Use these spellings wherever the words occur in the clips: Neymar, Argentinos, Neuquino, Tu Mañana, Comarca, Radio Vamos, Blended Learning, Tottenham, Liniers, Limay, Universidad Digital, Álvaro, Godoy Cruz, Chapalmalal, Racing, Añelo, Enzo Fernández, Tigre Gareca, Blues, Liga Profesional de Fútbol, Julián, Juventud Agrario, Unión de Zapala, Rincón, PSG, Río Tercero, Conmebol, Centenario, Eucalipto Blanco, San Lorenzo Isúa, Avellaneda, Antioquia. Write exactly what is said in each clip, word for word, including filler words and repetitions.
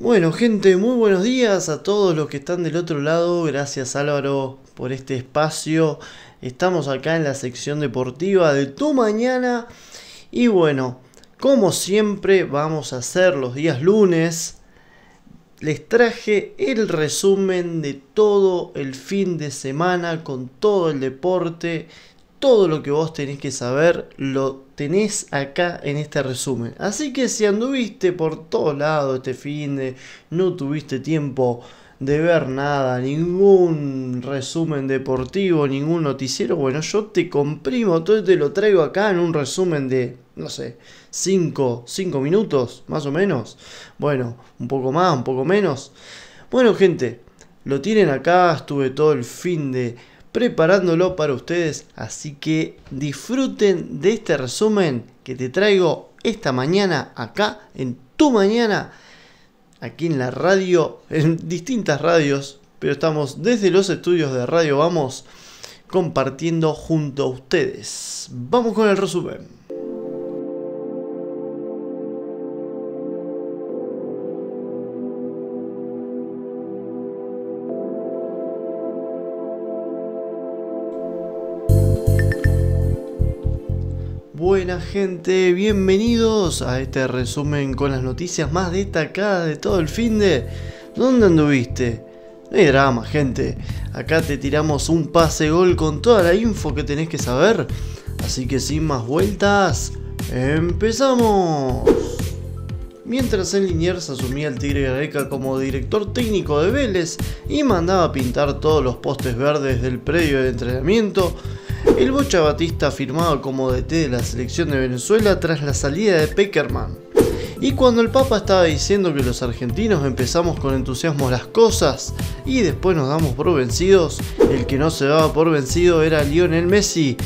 Bueno gente, muy buenos días a todos los que están del otro lado. Gracias Álvaro por este espacio. Estamos acá en la sección deportiva de Tu Mañana. Y bueno, como siempre vamos a hacer los días lunes. Les traje el resumen de todo el fin de semana con todo el deporte. Todo lo que vos tenés que saber lo tenés acá en este resumen. Así que si anduviste por todos lados este fin de, no tuviste tiempo de ver nada, ningún resumen deportivo, ningún noticiero, bueno, yo te comprimo todo y te lo traigo acá en un resumen de, no sé, cinco minutos, más o menos. Bueno, un poco más, un poco menos. Bueno, gente, lo tienen acá, estuve todo el fin de preparándolo para ustedes, así que disfruten de este resumen que te traigo esta mañana acá en Tu Mañana, aquí en la radio, en distintas radios, pero estamos desde los estudios de Radio Vamos compartiendo junto a ustedes. Vamos con el resumen. Buena gente, bienvenidos a este resumen con las noticias más destacadas de todo el finde. ¿Dónde anduviste? No hay drama gente, acá te tiramos un pase gol con toda la info que tenés que saber. Así que sin más vueltas, ¡empezamos! Mientras en Liniers asumía el Tigre Gareca como director técnico de Vélez y mandaba pintar todos los postes verdes del predio de entrenamiento, el Bocha Batista firmaba como D T de la selección de Venezuela tras la salida de Pekerman. Y cuando el Papa estaba diciendo que los argentinos empezamos con entusiasmo las cosas y después nos damos por vencidos, el que no se daba por vencido era Lionel Messi,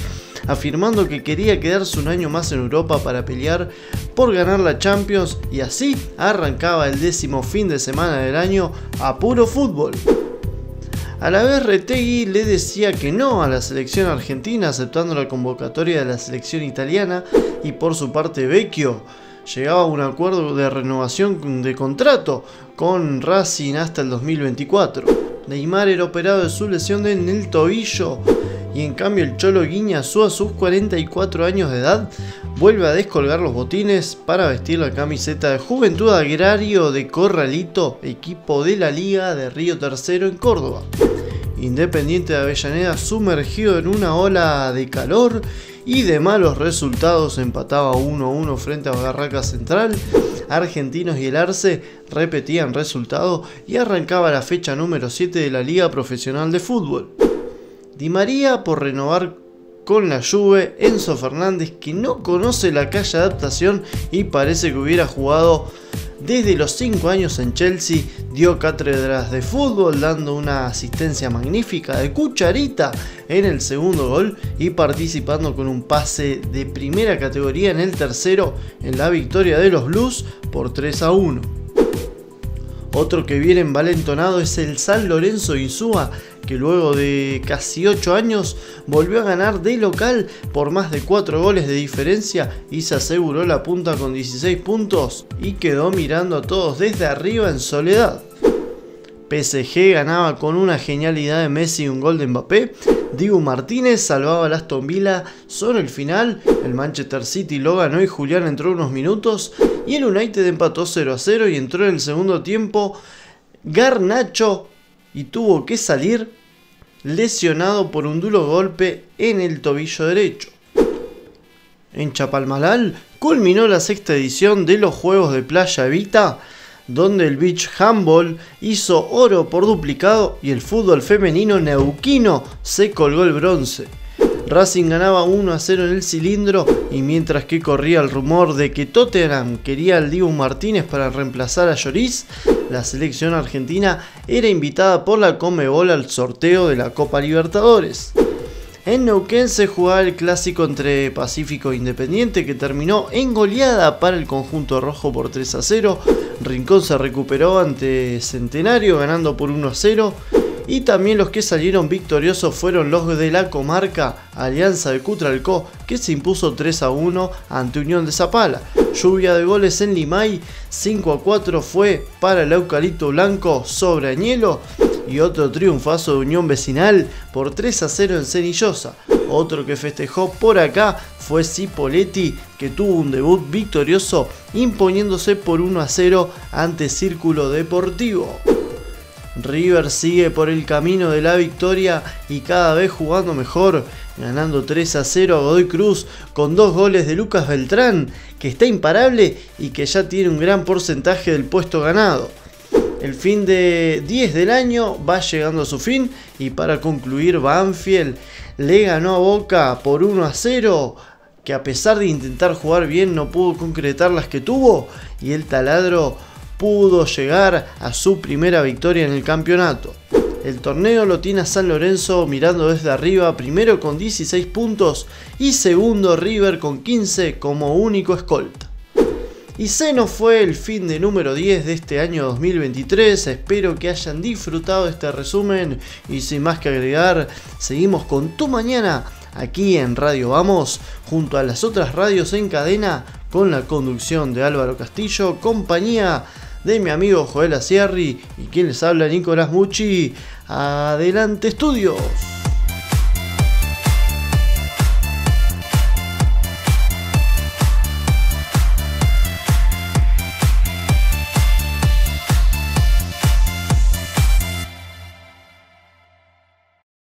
afirmando que quería quedarse un año más en Europa para pelear por ganar la Champions, y así arrancaba el décimo fin de semana del año a puro fútbol. A la vez Retegui le decía que no a la selección argentina, aceptando la convocatoria de la selección italiana, y por su parte Vecchio llegaba a un acuerdo de renovación de contrato con Racing hasta el dos mil veinticuatro. Neymar era operado de su lesión en el tobillo y en cambio el Cholo Guiñazú a sus cuarenta y cuatro años de edad vuelve a descolgar los botines para vestir la camiseta de Juventud Agrario de Corralito, equipo de la Liga de Río Tercero en Córdoba. Independiente de Avellaneda, sumergido en una ola de calor y de malos resultados, empataba uno a uno frente a Barracas Central. Argentinos y el Arce repetían resultado y arrancaba la fecha número siete de la Liga Profesional de Fútbol. Di María por renovar con la Juve, Enzo Fernández que no conoce la calle adaptación y parece que hubiera jugado desde los cinco años en Chelsea, dio cátedras de fútbol dando una asistencia magnífica de cucharita en el segundo gol y participando con un pase de primera categoría en el tercero en la victoria de los Blues por tres a uno. Otro que viene envalentonado es el San Lorenzo Isúa, que luego de casi ocho años volvió a ganar de local por más de cuatro goles de diferencia y se aseguró la punta con dieciséis puntos y quedó mirando a todos desde arriba en soledad. P S G ganaba con una genialidad de Messi y un gol de Mbappé. Dibu Martínez salvaba al Aston Villa solo el final. El Manchester City lo ganó y Julián entró unos minutos. Y el United empató cero a cero y entró en el segundo tiempo Garnacho y tuvo que salir lesionado por un duro golpe en el tobillo derecho. En Chapalmalal culminó la sexta edición de los Juegos de Playa Evita, donde el beach handball hizo oro por duplicado y el fútbol femenino neuquino se colgó el bronce. Racing ganaba uno a cero en el cilindro y mientras que corría el rumor de que Tottenham quería al Dibu Martínez para reemplazar a Lloris, la selección argentina era invitada por la Conmebol al sorteo de la Copa Libertadores. En Neuquén se jugaba el clásico entre Pacífico e Independiente que terminó en goleada para el conjunto rojo por tres a cero. Rincón se recuperó ante Centenario ganando por uno a cero y también los que salieron victoriosos fueron los de la comarca Alianza de Cutralcó, que se impuso tres a uno ante Unión de Zapala. Lluvia de goles en Limay, cinco a cuatro fue para el Eucalipto Blanco sobre Añelo, y otro triunfazo de Unión Vecinal por tres a cero en Cenillosa. Otro que festejó por acá fue Cipolletti, que tuvo un debut victorioso imponiéndose por uno a cero ante Círculo Deportivo. River sigue por el camino de la victoria y cada vez jugando mejor, ganando tres a cero a Godoy Cruz con dos goles de Lucas Beltrán, que está imparable y que ya tiene un gran porcentaje del puesto ganado. El fin de diez del año va llegando a su fin y para concluir, Banfield le ganó a Boca por uno a cero, que a pesar de intentar jugar bien no pudo concretar las que tuvo, y el taladro pudo llegar a su primera victoria en el campeonato. El torneo lo tiene a San Lorenzo mirando desde arriba, primero con dieciséis puntos y segundo River con quince como único escolta. Y se nos fue el fin de número diez de este año dos mil veintitrés, espero que hayan disfrutado este resumen y sin más que agregar, seguimos con Tu Mañana aquí en Radio Vamos, junto a las otras radios en cadena, con la conducción de Álvaro Castillo, compañía de mi amigo Joel Acierri y quien les habla, Nicolás Mucci. Adelante estudios.